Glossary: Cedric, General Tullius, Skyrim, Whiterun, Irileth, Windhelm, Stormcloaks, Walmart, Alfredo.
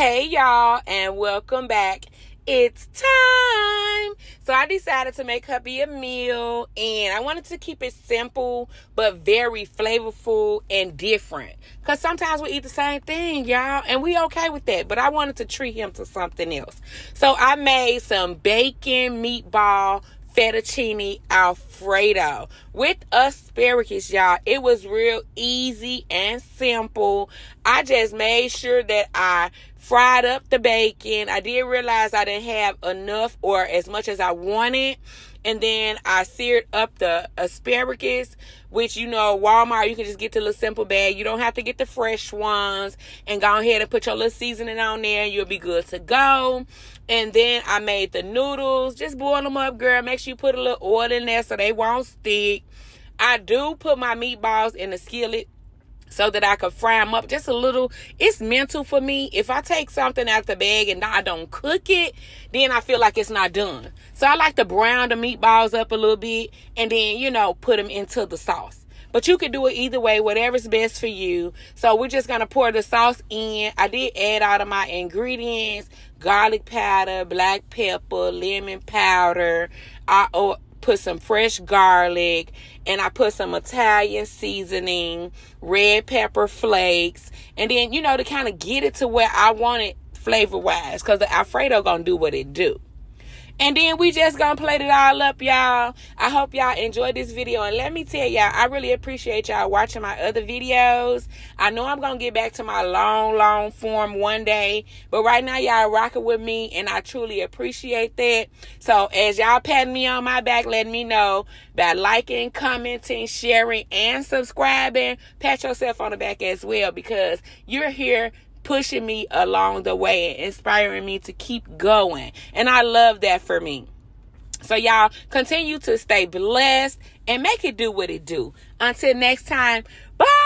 Hey y'all, and welcome back. It's time. So I decided to make hubby a meal, and I wanted to keep it simple but very flavorful and different, because sometimes we eat the same thing, y'all, and we okay with that, but I wanted to treat him to something else. So I made some bacon meatball fettuccine Alfredo with asparagus, y'all. It was real easy and simple. I just made sure that I fried up the bacon. I did realize I didn't have enough or as much as I wanted. And then I seared up the asparagus, which, you know, Walmart, you can just get the little simple bag. You don't have to get the fresh ones. And go ahead and put your little seasoning on there and you'll be good to go. And then I made the noodles. Just boil them up, girl. Make sure you put a little oil in there so they won't stick. I do put my meatballs in the skillet so that I could fry them up just a little. It's mental for me. If I take something out the bag and I don't cook it, then I feel like it's not done. So I like to brown the meatballs up a little bit and then, you know, put them into the sauce. But you can do it either way, whatever's best for you. So we're just going to pour the sauce in. I did add all of my ingredients: garlic powder, black pepper, lemon powder. I put some fresh garlic, and I put some Italian seasoning, red pepper flakes, and then, you know, to kind of get it to where I want it flavor-wise, because the Alfredo gonna do what it do. And then we just gonna plate it all up, y'all. I hope y'all enjoyed this video. And let me tell y'all, I really appreciate y'all watching my other videos. I know I'm gonna get back to my long form one day. But right now, y'all rocking with me, and I truly appreciate that. So as y'all patting me on my back, letting me know by liking, commenting, sharing, and subscribing, pat yourself on the back as well, because you're here pushing me along the way and inspiring me to keep going. And I love that for me. So y'all continue to stay blessed and make it do what it do. Until next time, bye.